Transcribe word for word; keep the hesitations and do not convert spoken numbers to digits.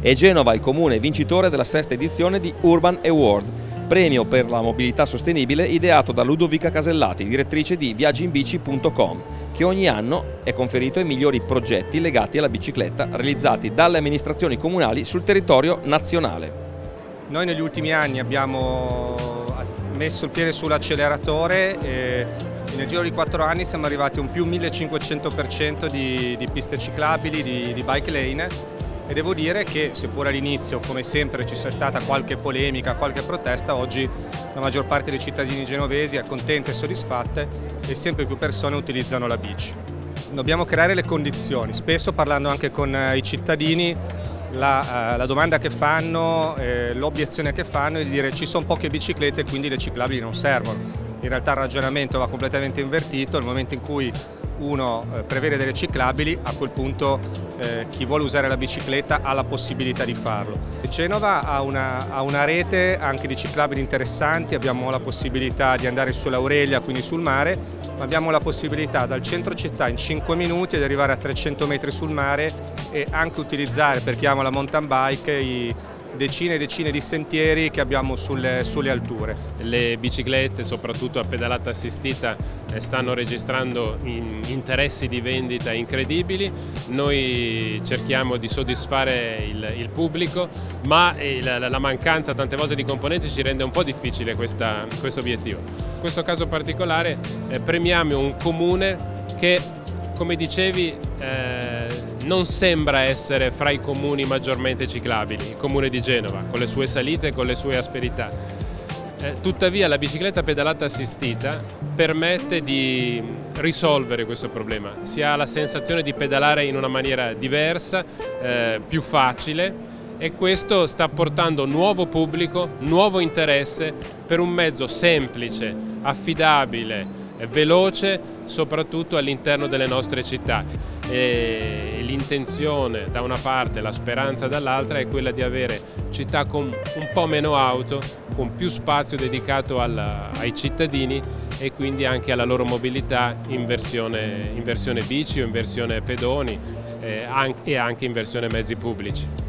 e Genova il comune vincitore della sesta edizione di Urban Award, premio per la mobilità sostenibile ideato da Ludovica Casellati, direttrice di viagginbici punto com, che ogni anno è conferito ai migliori progetti legati alla bicicletta realizzati dalle amministrazioni comunali sul territorio nazionale. Noi negli ultimi anni abbiamo messo il piede sull'acceleratore e nel giro di quattro anni siamo arrivati a un più millecinquecento per cento di, di piste ciclabili, di, di bike lane. E devo dire che, seppur all'inizio, come sempre, ci sia stata qualche polemica, qualche protesta, oggi la maggior parte dei cittadini genovesi è contenta e soddisfatta e sempre più persone utilizzano la bici. Dobbiamo creare le condizioni, spesso parlando anche con i cittadini, la, la domanda che fanno, eh, l'obiezione che fanno è di dire ci sono poche biciclette e quindi le ciclabili non servono. In realtà il ragionamento va completamente invertito, nel momento in cui uno prevede delle ciclabili, a quel punto eh, chi vuole usare la bicicletta ha la possibilità di farlo. Genova ha una, ha una rete anche di ciclabili interessanti, abbiamo la possibilità di andare sull'Aurelia, quindi sul mare, ma abbiamo la possibilità dal centro città in cinque minuti ad arrivare a trecento metri sul mare e anche utilizzare, per chi ama la mountain bike, i decine e decine di sentieri che abbiamo sulle, sulle alture. Le biciclette, soprattutto a pedalata assistita, stanno registrando interessi di vendita incredibili. Noi cerchiamo di soddisfare il, il pubblico, ma la, la mancanza tante volte di componenti ci rende un po' difficile questa, questo obiettivo. In questo caso particolare eh, premiamo un comune che, come dicevi, eh, non sembra essere fra i comuni maggiormente ciclabili, il comune di Genova, con le sue salite e con le sue asperità. Eh, tuttavia la bicicletta pedalata assistita permette di risolvere questo problema. Si ha la sensazione di pedalare in una maniera diversa, eh, più facile, e questo sta portando nuovo pubblico, nuovo interesse per un mezzo semplice, affidabile, veloce, soprattutto all'interno delle nostre città. L'intenzione da una parte, la speranza dall'altra, è quella di avere città con un po' meno auto, con più spazio dedicato alla, ai cittadini e quindi anche alla loro mobilità in versione, in versione bici o in versione pedoni eh, anche, e anche in versione mezzi pubblici.